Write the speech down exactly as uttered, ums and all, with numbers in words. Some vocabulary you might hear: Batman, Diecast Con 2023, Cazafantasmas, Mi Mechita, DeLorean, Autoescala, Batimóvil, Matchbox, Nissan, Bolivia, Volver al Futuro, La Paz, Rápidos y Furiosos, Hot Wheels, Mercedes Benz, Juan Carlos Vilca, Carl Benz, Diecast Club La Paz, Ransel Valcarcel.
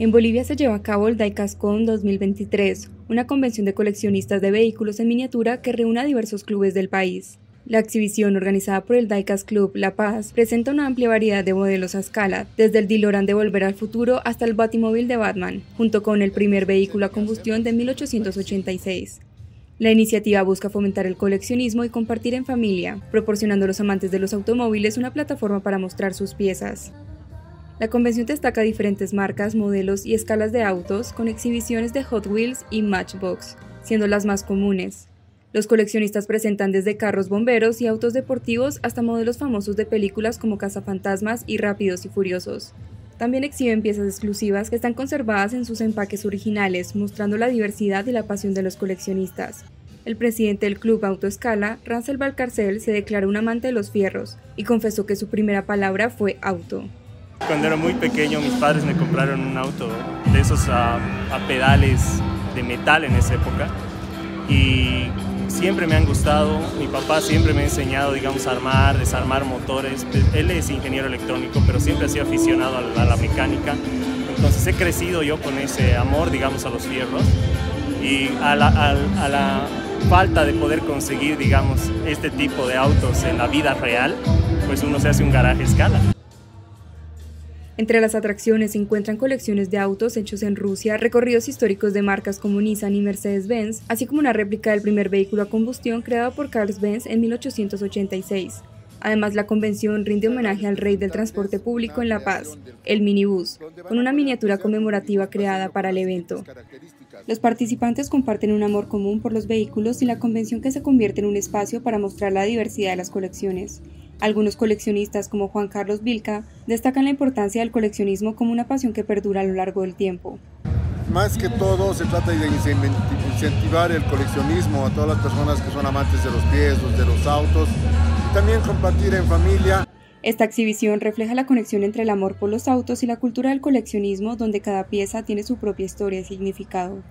En Bolivia se lleva a cabo el Diecast Con dos mil veintitrés, una convención de coleccionistas de vehículos en miniatura que reúne a diversos clubes del país. La exhibición, organizada por el Diecast Club La Paz, presenta una amplia variedad de modelos a escala, desde el DeLorean de Volver al Futuro hasta el Batimóvil de Batman, junto con el primer vehículo a combustión de mil ochocientos ochenta y seis. La iniciativa busca fomentar el coleccionismo y compartir en familia, proporcionando a los amantes de los automóviles una plataforma para mostrar sus piezas. La convención destaca diferentes marcas, modelos y escalas de autos, con exhibiciones de Hot Wheels y Matchbox, siendo las más comunes. Los coleccionistas presentan desde carros bomberos y autos deportivos hasta modelos famosos de películas como Cazafantasmas y Rápidos y Furiosos. También exhiben piezas exclusivas que están conservadas en sus empaques originales, mostrando la diversidad y la pasión de los coleccionistas. El presidente del club Autoescala, Ransel Valcarcel, se declaró un amante de los fierros y confesó que su primera palabra fue auto. Cuando era muy pequeño, mis padres me compraron un auto de esos a, a pedales de metal en esa época, y siempre me han gustado. Mi papá siempre me ha enseñado, digamos, a armar, desarmar motores. Él es ingeniero electrónico, pero siempre ha sido aficionado a la, a la mecánica. Entonces he crecido yo con ese amor, digamos, a los fierros y a la, a, a la falta de poder conseguir, digamos, este tipo de autos en la vida real, pues uno se hace un garaje a escala. Entre las atracciones se encuentran colecciones de autos hechos en Rusia, recorridos históricos de marcas como Nissan y Mercedes Benz, así como una réplica del primer vehículo a combustión creado por Carl Benz en mil ochocientos ochenta y seis. Además, la convención rinde homenaje al rey del transporte público en La Paz, el minibús, con una miniatura conmemorativa creada para el evento. Los participantes comparten un amor común por los vehículos y la convención, que se convierte en un espacio para mostrar la diversidad de las colecciones. Algunos coleccionistas, como Juan Carlos Vilca, destacan la importancia del coleccionismo como una pasión que perdura a lo largo del tiempo. Más que todo, se trata de incentivar el coleccionismo a todas las personas que son amantes de los piezas, de los autos, y también compartir en familia. Esta exhibición refleja la conexión entre el amor por los autos y la cultura del coleccionismo, donde cada pieza tiene su propia historia y significado.